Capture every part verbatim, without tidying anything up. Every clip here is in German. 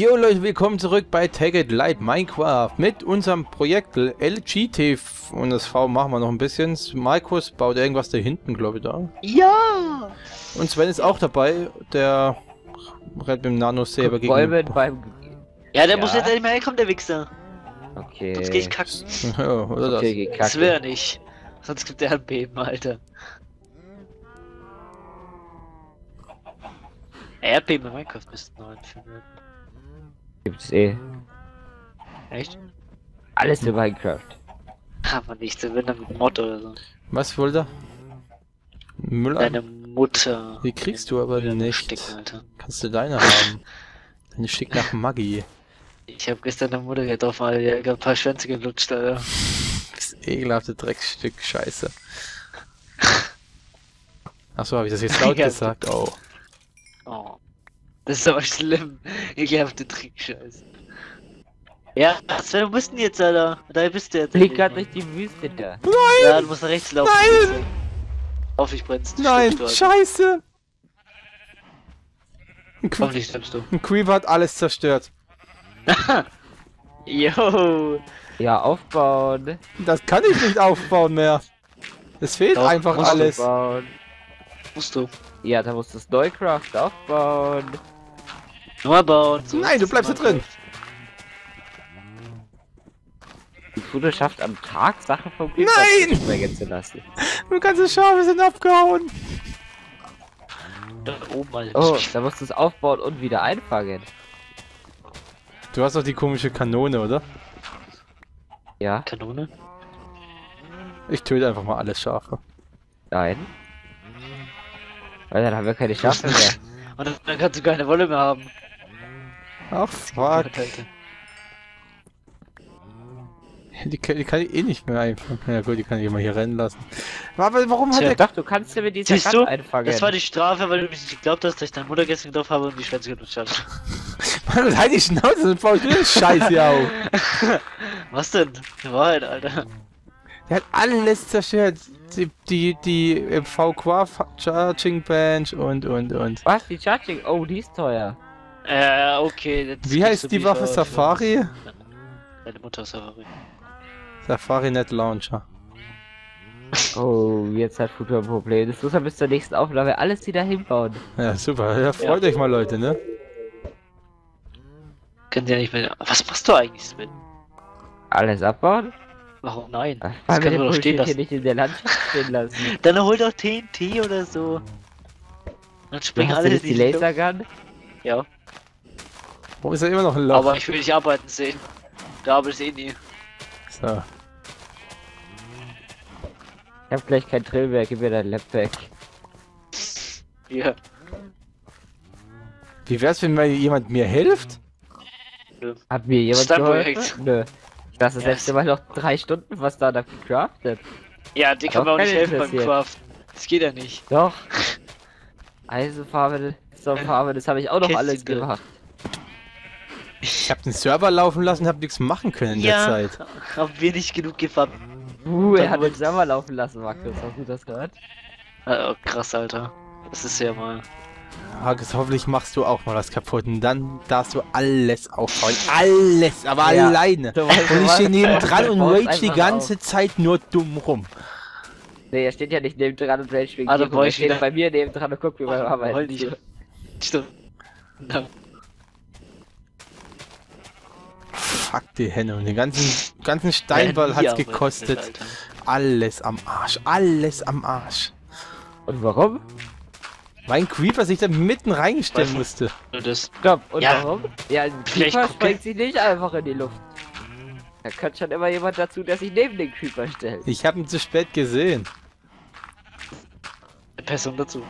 Jo Leute, willkommen zurück bei Tagged Light Minecraft mit unserem Projekt L G T V und das V machen wir noch ein bisschen. Markus baut irgendwas da hinten, glaube ich, da. Ja! Und Sven ist auch dabei, der rennt mit dem Nanosaber gegen den... beim... Ja, der ja. muss jetzt nicht mehr herkommen, der Wichser. Okay. Sonst geh ich kacken. Ja, oder okay, das? Das will er nicht. Sonst gibt er ein Beben, Alter. Erdbeben in Minecraft müssten wir einführen. Gibt's eh. Echt? Alles in Minecraft. Aber nicht so, wenn dann mit Mod oder so. Was wollte er? Müll an. Deine Mutter. Die kriegst du aber nicht. Stick, Alter. Kannst du deine haben. Deine schick nach Maggi. Ich hab gestern der Mutter getroffen, Alter. Die hat ein paar Schwänze gelutscht, Alter. Das ekelhafte Drecksstück Scheiße. Achso, hab ich das jetzt laut gesagt? Oh. Oh. Das ist aber schlimm. Ekelhafte Trickscheiße. Ja, Sven, wo bist denn jetzt, Alter? Da bist du jetzt. Ich lieg grad durch die Wüste da. Nein! Ja, du musst nach rechts laufen. Nein! Auf, ich brennst. Nein, Scheiße! Hoffentlich stirbst du. Ein Creeper hat alles zerstört. Yo! Ja, aufbauen. Das kann ich nicht aufbauen mehr. Es fehlt Doch, einfach musst alles. Du musst du. Ja, da musst du das Neucraft aufbauen. Nur bauen. So Nein, du bleibst da drin. Die Bruder schafft am Tag Sachen vom Glück nicht mehr zu lassen. Du kannst es schaffen, wir sind abgehauen. Da oben, Alter. Oh, da musst du es aufbauen und wieder einfangen. Du hast doch die komische Kanone, oder? Ja. Kanone? Ich töte einfach mal alle Schafe. Nein. Weil dann haben wir keine Schafe mehr. Und dann kannst du keine Wolle mehr haben. Ach, fuck. Die kann, die kann ich eh nicht mehr einfangen. Ja gut, die kann ich immer hier rennen lassen. Aber warum hat er gedacht, du kannst ja mit dieser Karte einfangen? Das war die Strafe, weil du mich nicht geglaubt hast, dass ich deine Mutter gestern getroffen habe und die Schwänze gelutscht habe. Mann, halt die Schnauze, sonst baue ich wieder Scheiße ja auf. Was denn? Die Wahrheit, Alter. Der hat alles zerstört. Die, die, die M V Charging Bench und, und, und. Was? Die Charging? Oh, die ist teuer. Äh, okay. Wie heißt die Waffe? Safari? Deine Mutter Safari. Safari Net Launcher. Oh, jetzt hat Futur ein Problem. Das muss man bis zur nächsten Aufnahme alles wieder hinbauen. Ja, super. Ja, freut ja. euch mal, Leute, ne? Könnt ihr nicht mehr... Was machst du eigentlich, Sven? Alles abbauen? Warum nein? Ach, das können wir doch stehen lassen. Nicht in der Landschaft stehen lassen. Dann hol doch T N T oder so. Dann springen alle die Lasergun. Ja. Warum ist er immer noch ein Loch? Aber ich will dich arbeiten sehen. Da habe ich eh nie. So. Ich hab gleich kein Drill mehr, gib mir dein Lapback. Ja. Wie wär's, wenn mir jemand mir hilft? Nö. Hat mir jemand geholfen? Nö. Das ist letzte Mal noch drei Stunden, was da da gecraftet. Ja, die kann man auch nicht helfen beim Craften. Das geht ja nicht. Doch. Eisenfarbe, Sonfarbe, das habe ich auch noch alles gemacht. Ich habe den Server laufen lassen, habe nichts machen können in der Zeit. Haben wir nicht genug gefarmt. Uh, er hat den Server laufen lassen, Markus. Hast du das gehört? Oh, krass, Alter. Das ist ja mal. Markus, hoffentlich machst du auch mal was kaputt und dann darfst du alles aufbauen. Alles, aber ja. alleine. Du weißt, du und ich stehe neben dran und rage die ganze auf. Zeit nur dumm rum. Nee, er steht ja nicht neben dran und rage wegen also dir. Er steht bei mir neben dran und guckt, wie wir arbeiten. Stimmt. No. Fuck die Henne und den ganzen, ganzen Steinball hat's gekostet. Nicht, alles am Arsch, alles am Arsch. Und warum? Mein Creeper sich da mitten reinstellen musste. Das Stop. Und ja. warum? Ja, ein Creeper springt sich nicht einfach in die Luft. Da kommt schon immer jemand dazu, der sich neben den Creeper stellt. Ich habe ihn zu spät gesehen. Person dazu.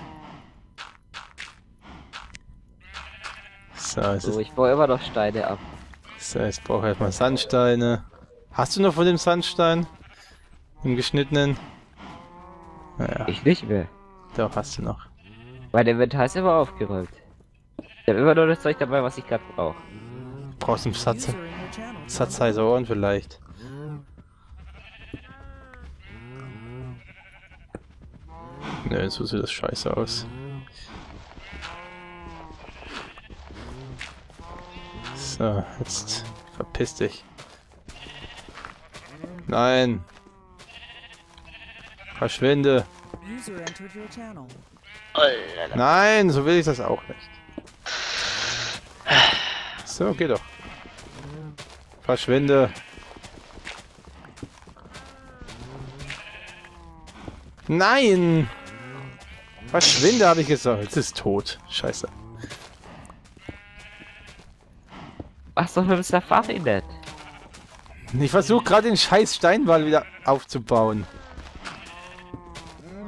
So, es so ist... ich baue immer noch Steine ab. So, jetzt brauche ich erstmal Sandsteine. Hast du noch von dem Sandstein? Im geschnittenen? Naja. Ich nicht mehr. Doch, hast du noch. Mein Inventar ist immer aufgeräumt. Ich habe immer nur das Zeug dabei, was ich gerade brauche. Brauchst du einen Satz? Satz heißer Ohren vielleicht. Ne, so sieht das scheiße aus. So, jetzt verpiss dich. Nein. Verschwinde. Nein, so will ich das auch nicht. So, geh doch. Verschwinde. Nein! Verschwinde, habe ich gesagt. Jetzt ist tot. Scheiße. Was doch mit dem Safari Net? Ich versuche gerade den scheiß Steinwall wieder aufzubauen.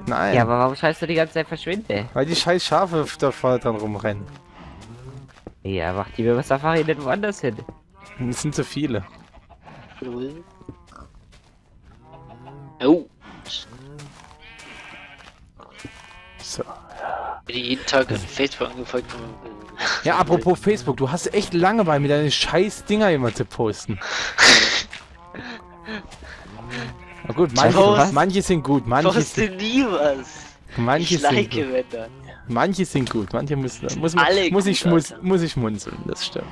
Nein. Ja, aber warum scheißt du die ganze Zeit verschwinde? Weil die scheiß Schafe da dran rumrennen. Ja, mach die mit dem Safari Net woanders hin. Es sind zu viele. Oh. So. Ich bin jeden Tag auf Facebook angefangen. Ja, apropos Facebook, du hast echt lange bei mir deine scheiß Dinger immer zu posten. Na gut, manche, was? manche sind gut, manche poste nie was. Manche ich like sind gut. Dann. Manche sind gut, manche müssen, muss, man, Alle muss, gut, ich muss, muss ich schmunzeln, das stimmt.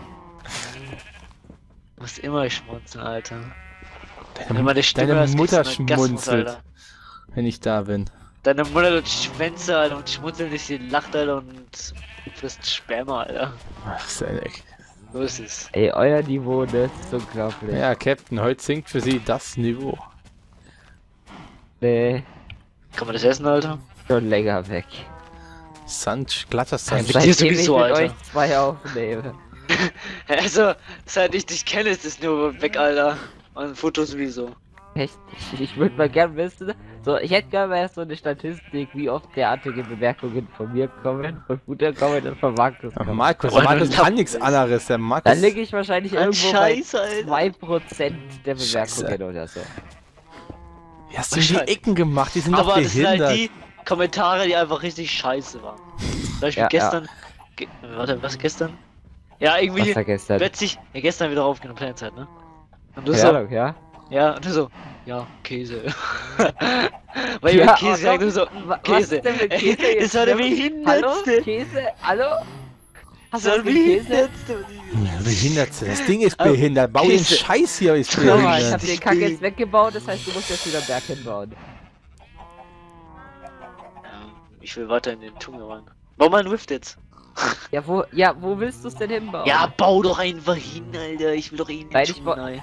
Muss immer schmunzeln, Alter. Deine, Wenn meine Stimme deine Mutter schmunzelt, Gasmus, wenn ich da bin. Deine Mutter und Schwänze, Alter, und schmunzelt dich, sie lacht, Alter, und frisst Sperma, Alter. Ach, sehr leck. So ist es. Ey, euer Niveau, das ist unglaublich. Ja, Captain, heute sinkt für sie das Niveau. Nee. Kann man das essen, Alter? Schon länger weg. Sand, glatter Sand. Also, seitdem ich mit euch zwei aufnehme. Also, seit ich dich kenne, ist das nur weg, Alter. Und Fotos sowieso. Echt? Ich, ich würde mal gern wissen, so, ich hätte gerne mal so eine Statistik, wie oft derartige Bemerkungen von mir kommen, von Futter kommen und von Markus kommen. Markus, der Markus kann nichts anderes, der Markus. Dann liege ich wahrscheinlich irgendwo Scheiß, bei zwei Prozent der Bemerkungen Scheiße. Oder so. Ja, hast du die Ecken gemacht, die sind aber doch behindert. Aber das sind halt die Kommentare, die einfach richtig scheiße waren. Zum Beispiel ja, gestern... Ja. Ge warte, was gestern? Ja, irgendwie... Was gestern? Plötzlich... Ja, gestern wieder aufgenommen, Planzeit, ne? Und du so... Ja? Ja, und du so... Ja, Käse. Weil ja, ich Käse sag, du so... Käse. Was ist Käse? Ey, das war der behindertste. Hallo? Käse? Hallo? Hast du das behindertste? Ja, behindertste. Das Ding ist behindert. Bau den Scheiß hier, ist behindert. Ich hab den Kack jetzt weggebaut, das heißt, du musst jetzt wieder Berg hinbauen. Ich will weiter in den Tunnel rein. Bau mal einen Rift jetzt. Ja, wo, ja, wo willst du es denn hinbauen? Ja, bau doch einfach hin, Alter. Ich will doch eh in den Tunnel.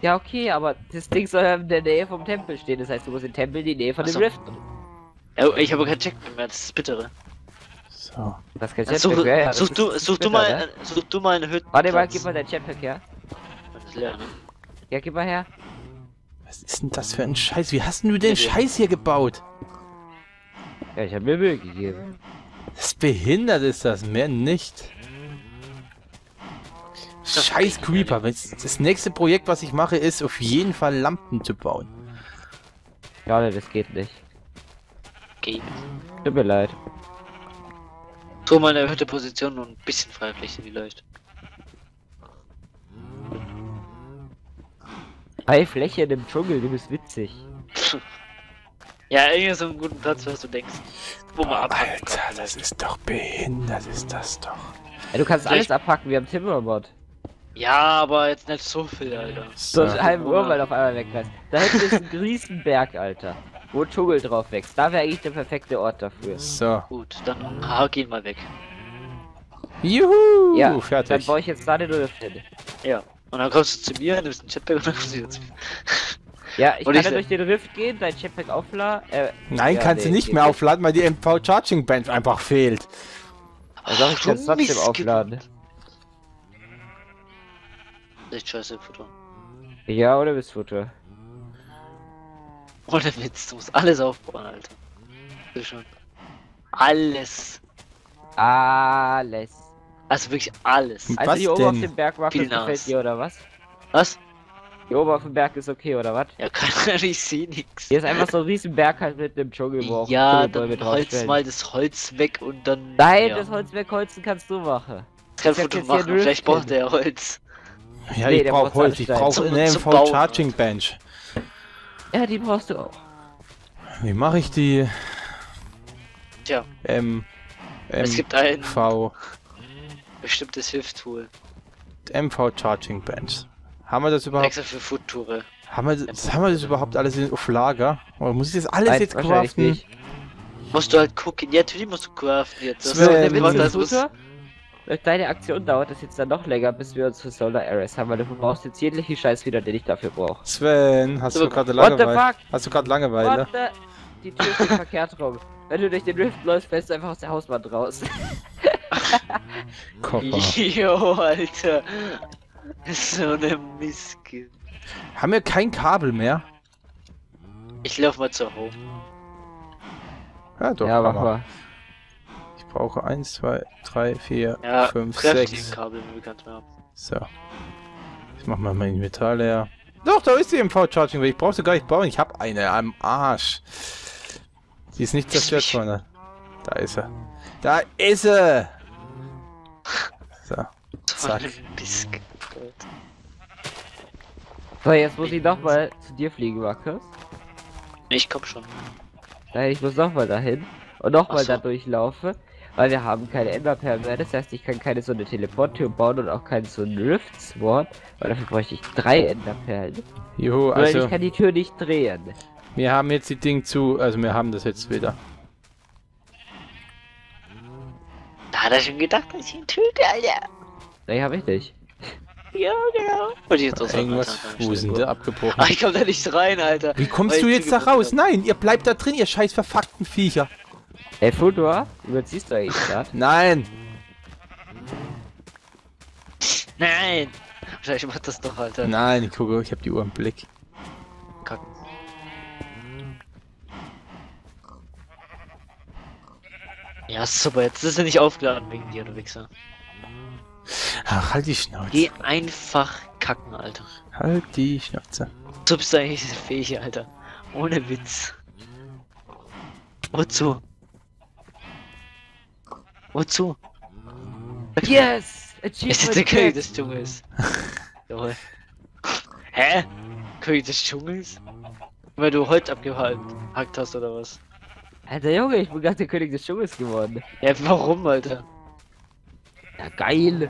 Ja, okay, aber das Ding soll ja in der Nähe vom Tempel stehen. Das heißt, du musst den Tempel in die Nähe von dem Rift. Oh, ich habe keinen Checkpoint mehr, das ist das Bittere. So. Das kann Jetpack mehr, ja, das such, du, such, bitter, du mal, ne? Such du mal eine Hütte. Warte mal, gib mal dein Jetpack her. Das ist leer, ne? Ja, gib mal her. Was ist denn das für ein Scheiß? Wie hast denn du den ja, Scheiß hier gebaut? Ja, ich habe mir Mühe gegeben. Das behindert ist das, mehr nicht. Das Scheiß Creeper. Das nächste Projekt, was ich mache, ist auf jeden Fall Lampen zu bauen. Schade, das geht nicht. Geht. Tut mir leid. Tu mal eine erhöhte Position und ein bisschen Freifläche vielleicht. Freifläche in dem Dschungel, du bist witzig. Ja, irgendwie so einen guten Platz, was du denkst. Wo man abpacken Alter, kann. Das ist doch behindert, ist das doch. Ja, du kannst vielleicht alles abpacken, wir haben Timberbot. Ja, aber jetzt nicht so viel, Alter. So einen halben Urwald auf einmal wegreißt. Da hinten ist ein Riesenberg, Alter. Wo Dschungel drauf wächst. Da wäre eigentlich der perfekte Ort dafür. So. Gut, dann hake ihn mal weg. Juhu! Ja, fertig. Dann baue ich jetzt da den Rift hin. Ja. Und dann kommst du zu mir, nimmst den Jetpack und dann kommst du jetzt. Ja, ich und kann ich ja durch den Rift gehen, dein Jetpack aufladen. Äh, Nein, ja, kannst nee, du nicht mehr aufladen, weil die M V Charging Bench einfach fehlt. Also sag ich, kann es trotzdem aufladen. Echt scheiße, Futter. Ja, oder bist Futter? Ohne Witz, du musst alles aufbauen, Alter. Bitte schon. Alles. Alles. Also wirklich alles. Also was die oben auf dem Berg war, gefällt dir oder was? Was? Die oben auf dem Berg ist okay oder was? Ja, kann ich sehe nichts. Hier ist einfach so ein riesen Berg halt mit dem Dschungel, wo auch ja, dann mit holz mal das Holz weg und dann... Nein, ja. Das Holz wegholzen kannst du machen. Das kann Futter machen, vielleicht braucht der Holz. Ja, nee, ich brauch Holz, ich brauch eine M V Charging Bench. Ja, die brauchst du auch. Wie mache ich die? Tja. Ähm. Es gibt ein... V. Bestimmtes Hilfstool. M V Charging Bench. Haben wir das überhaupt? Extra für Food-Toure. Haben wir das, haben wir das überhaupt alles auf Lager? Oder muss ich das alles Nein, jetzt craften? Nicht. Musst du halt gucken. Ja, natürlich musst du craften jetzt. Das Sven, ist der das muss... Durch deine Aktion dauert es jetzt dann noch länger, bis wir uns für Solar Arrays haben, weil du brauchst jetzt jeglichen Scheiß wieder, den ich dafür brauche. Sven, hast so, du gerade Langeweile? Hast du gerade Langeweile? Die Tür ist verkehrt rum. Wenn du durch den Rift läufst, fällst du einfach aus der Hauswand raus. Kopper. Jo, Alter. So eine Mistkind. Haben wir kein Kabel mehr? Ich lauf mal zur Home. Ja, doch, ja, mach mal. Ich brauche eins, zwei, drei, vier, fünf, sechs. Kabel, wenn wir keins mehr haben. So. Ich mach mal mein Metall leer. Doch, da ist die M V-Charging, weil ich brauche sie gar nicht bauen. Ich habe eine am Arsch. Die ist nicht zerstört, Freunde. Da ist er. Da ist er! So. Zack. So, jetzt muss ich nochmal zu dir fliegen, Markus. Ich komm schon. Nein, ich muss nochmal dahin. Und nochmal da durchlaufen. Weil wir haben keine Enderperlen mehr. Das heißt, ich kann keine so eine Teleporttür bauen und auch keinen so einen Rift Sword. Weil dafür bräuchte ich drei Enderperlen. Juhu, also. Weil ich kann die Tür nicht drehen. Wir haben jetzt die Ding zu. Also, wir haben das jetzt wieder. Da hat er schon gedacht, dass ich ihn töte, Alter. Nein, hab ich nicht. Ja, genau. Und jetzt auch irgendwas Fusende abgebrochen. Ach, ich komm da nicht rein, Alter. Wie kommst du jetzt da raus? Nein, ihr bleibt da drin, ihr scheiß verfuckten Viecher. Ey, Foto, überziehst du eigentlich gerade? Nein! Nein! Vielleicht macht das doch, Alter. Nein, ich gucke, ich hab die Uhr im Blick. Kack. Ja, super, jetzt ist er nicht aufgeladen wegen dir, du Wichser. Ach, halt die Schnauze. Geh einfach kacken, Alter. Halt die Schnauze. So bist du eigentlich diese Fähige, Alter. Ohne Witz. Wozu? Wozu? Yes! Achievement! Ist das der König des Dschungels? Jawohl. Hä? König des Dschungels? Weil du Holz abgehackt hast oder was? Alter Junge, ich bin gerade der König des Dschungels geworden. Ja, warum, Alter? Ja, geil!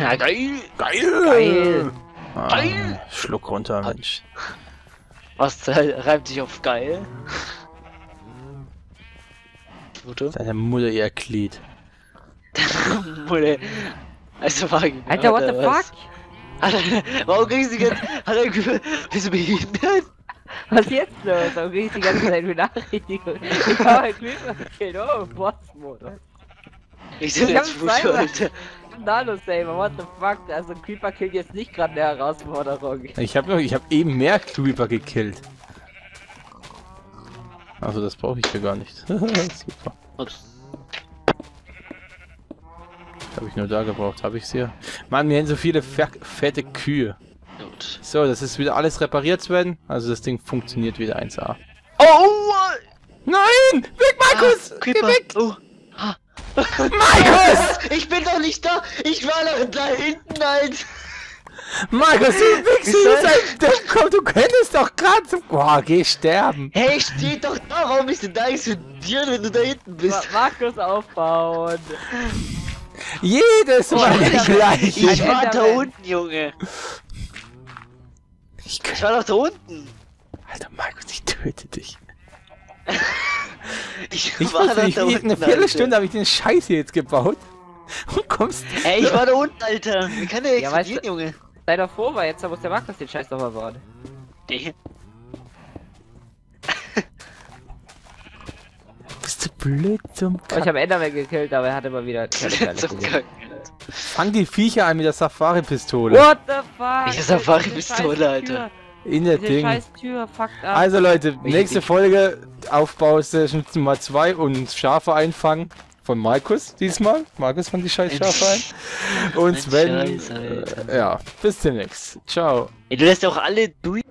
Ja, geil! Geil! Geil! Ah, geil! Schluck runter, Mensch. Was reimt sich auf geil? Deine Mutter, ihr Glied. Mutter. Also, Wagen. Alter, what the fuck? Warum kriegst du die ganze Zeit. Bist du behindert? Was jetzt los? Warum kriegst du die ganze Zeit eine Benachrichtigung? Ich hab ein Creeper-Kill. Oh, Boss-Mode. Ich seh jetzt Fuß, Alter. Nanosaber, what the fuck? Also, Creeper-Kill jetzt nicht gerade eine Herausforderung. Ich hab, noch, ich hab eben mehr Creeper gekillt. Also das brauche ich hier gar nicht. Super. Habe ich nur da gebraucht, habe ich sie. Mann, wir haben so viele fette Kühe. Gut. So, das ist wieder alles repariert, Sven. Also das Ding funktioniert wieder eins A. Oh, oh, oh. Nein! Weg, Markus! Ah, geh weg! Oh. Ah. Markus! Ich bin doch nicht da! Ich war doch da hinten, Alter! Markus, du Wichser, du könntest doch gerade zum... Boah, geh sterben. Hey, steh doch da, warum bist du da eigentlich für dir, wenn du da hinten bist? Ma Markus aufbauen. Jedes Mal oh, gleich. Ich war Enderman. Da unten, Junge. Ich, ich war doch da unten. Alter, Markus, ich töte dich. ich ich war da nicht, unten, eine Viertelstunde habe ich den Scheiß hier jetzt gebaut. Und kommst Ey, ich war da unten, Alter. Wie kann der explodieren, ja, weißt du, Junge? Sei doch froh, weil jetzt muss der Markus den Scheiß nochmal bauen. Nee. Bist du blöd zum Kack. Oh, ich habe Enderman gekillt, aber er hat immer wieder... Fang die Viecher an mit der Safari-Pistole. What the fuck? Diese Safari-Pistole, Alter. In der Diese Ding. Scheiß Tür, fuck ab. Also Leute, nächste Folge Aufbau-Session Nummer zwei und Schafe einfangen. Von Markus diesmal. Markus fand die scheiß Schafe ein. Und Sven. Scheiß, äh, ja, bis demnächst. Ciao. Ey, du lässt auch alle durch.